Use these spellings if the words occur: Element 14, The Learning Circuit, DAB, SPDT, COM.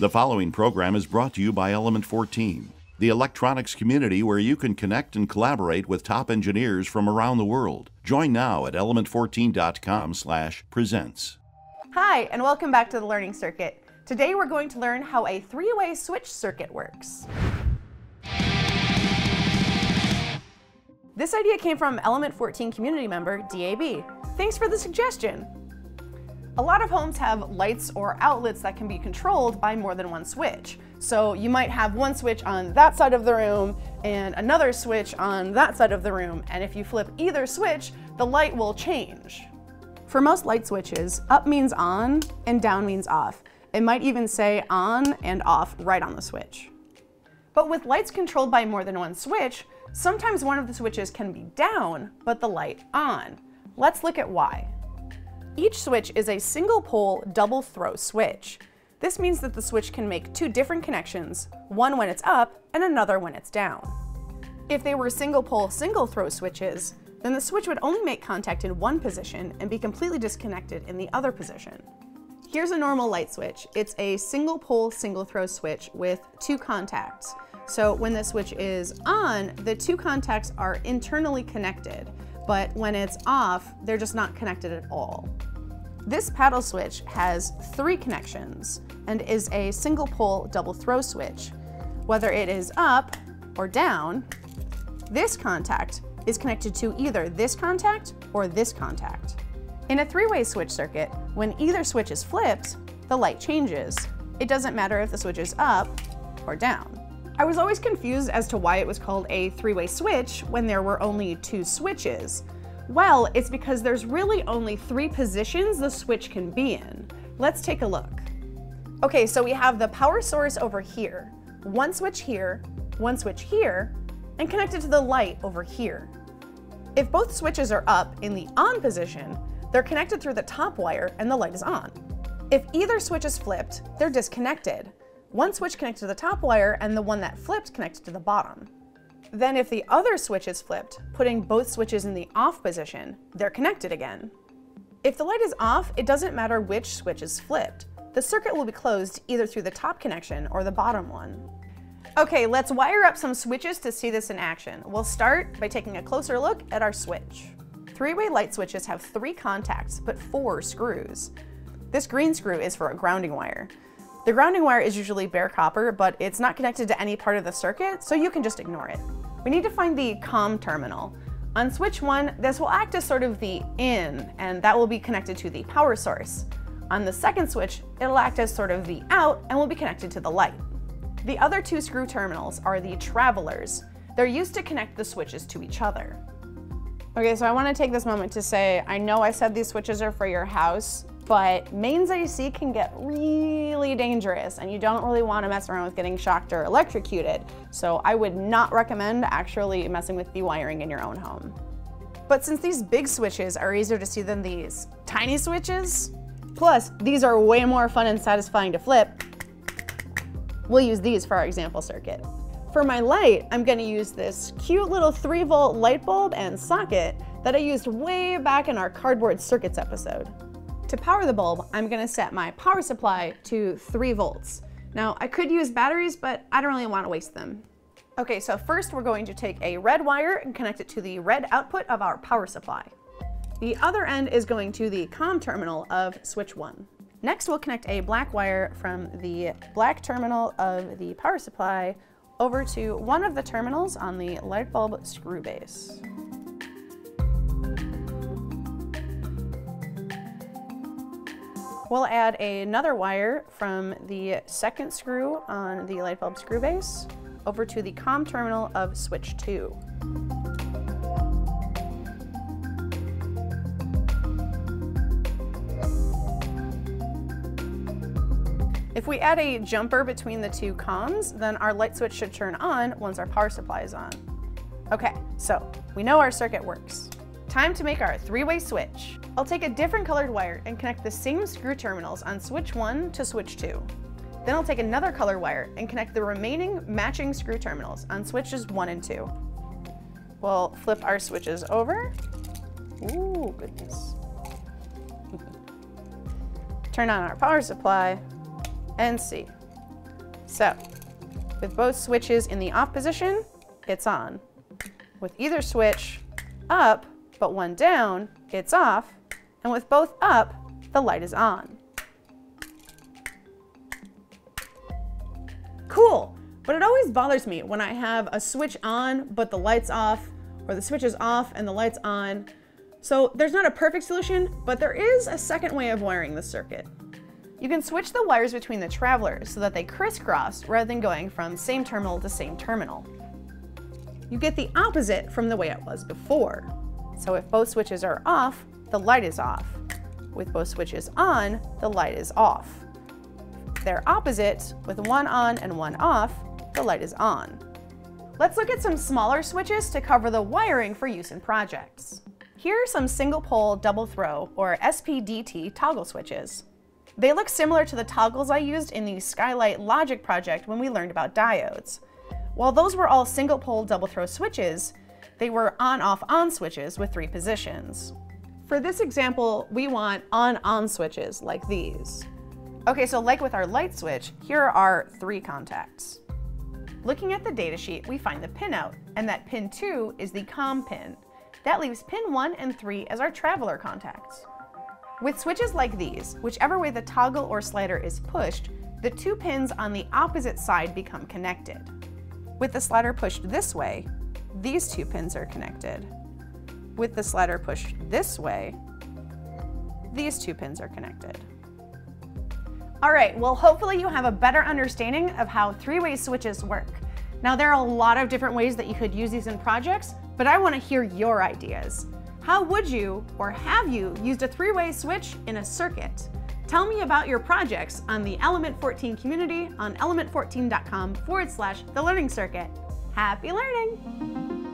The following program is brought to you by Element 14, the electronics community where you can connect and collaborate with top engineers from around the world. Join now at element14.com/presents. Hi, and welcome back to The Learning Circuit. Today we're going to learn how a three-way switch circuit works. This idea came from Element 14 community member DAB. Thanks for the suggestion. A lot of homes have lights or outlets that can be controlled by more than one switch. So you might have one switch on that side of the room and another switch on that side of the room, and if you flip either switch, the light will change. For most light switches, up means on and down means off. It might even say on and off right on the switch. But with lights controlled by more than one switch, sometimes one of the switches can be down, but the light on. Let's look at why. Each switch is a single pole double throw switch. This means that the switch can make two different connections, one when it's up and another when it's down. If they were single pole single throw switches, then the switch would only make contact in one position and be completely disconnected in the other position. Here's a normal light switch. It's a single pole single throw switch with two contacts. So when the switch is on, the two contacts are internally connected, but when it's off, they're just not connected at all. This paddle switch has three connections and is a single pole double throw switch. Whether it is up or down, this contact is connected to either this contact or this contact. In a three-way switch circuit, when either switch is flipped, the light changes. It doesn't matter if the switch is up or down. I was always confused as to why it was called a three-way switch when there were only two switches. Well, it's because there's really only three positions the switch can be in. Let's take a look. Okay, so we have the power source over here, one switch here, one switch here, and connected to the light over here. If both switches are up in the on position, they're connected through the top wire and the light is on. If either switch is flipped, they're disconnected. One switch connected to the top wire and the one that flipped connected to the bottom. Then if the other switch is flipped, putting both switches in the off position, they're connected again. If the light is off, it doesn't matter which switch is flipped. The circuit will be closed either through the top connection or the bottom one. Okay, let's wire up some switches to see this in action. We'll start by taking a closer look at our switch. Three-way light switches have three contacts, but four screws. This green screw is for a grounding wire. The grounding wire is usually bare copper, but it's not connected to any part of the circuit, so you can just ignore it. We need to find the COM terminal. On switch 1, this will act as sort of the in, and that will be connected to the power source. On the second switch, it'll act as sort of the out and will be connected to the light. The other two screw terminals are the travelers. They're used to connect the switches to each other. Okay, so I want to take this moment to say, I know I said these switches are for your house, but mains AC can get really dangerous and you don't really want to mess around with getting shocked or electrocuted. So I would not recommend actually messing with the wiring in your own home. But since these big switches are easier to see than these tiny switches, plus these are way more fun and satisfying to flip, we'll use these for our example circuit. For my light, I'm going to use this cute little 3-volt light bulb and socket that I used way back in our cardboard circuits episode. To power the bulb, I'm gonna set my power supply to 3 volts. Now, I could use batteries, but I don't really wanna waste them. Okay, so first we're going to take a red wire and connect it to the red output of our power supply. The other end is going to the COM terminal of switch 1. Next, we'll connect a black wire from the black terminal of the power supply over to one of the terminals on the light bulb screw base. We'll add another wire from the second screw on the light bulb screw base over to the COM terminal of switch 2. If we add a jumper between the two COMs, then our light switch should turn on once our power supply is on. Okay, so we know our circuit works. Time to make our three-way switch. I'll take a different colored wire and connect the same screw terminals on switch 1 to switch 2. Then I'll take another colored wire and connect the remaining matching screw terminals on switches 1 and 2. We'll flip our switches over. Ooh, goodness. Turn on our power supply and see. So with both switches in the off position, it's on. With either switch up but one down, it's off. And with both up, the light is on. Cool, but it always bothers me when I have a switch on but the light's off, or the switch is off and the light's on. So there's not a perfect solution, but there is a second way of wiring the circuit. You can switch the wires between the travelers so that they crisscross rather than going from same terminal to same terminal. You get the opposite from the way it was before. So if both switches are off, the light is off. With both switches on, the light is off. If they're opposite, with one on and one off, the light is on. Let's look at some smaller switches to cover the wiring for use in projects. Here are some single pole double throw, or SPDT, toggle switches. They look similar to the toggles I used in the Skylight Logic project when we learned about diodes. While those were all single pole double throw switches, they were on-off on switches with three positions. For this example, we want on-on switches like these. Okay, so like with our light switch, here are our three contacts. Looking at the datasheet, we find the pinout, and that pin 2 is the COM pin. That leaves pin 1 and 3 as our traveler contacts. With switches like these, whichever way the toggle or slider is pushed, the two pins on the opposite side become connected. With the slider pushed this way, these two pins are connected. With the slider pushed this way, these two pins are connected. All right, well, hopefully you have a better understanding of how three-way switches work. Now, there are a lot of different ways that you could use these in projects, but I want to hear your ideas. How would you, or have you, used a three-way switch in a circuit? Tell me about your projects on the Element 14 community on element14.com/thelearningcircuit. Happy learning!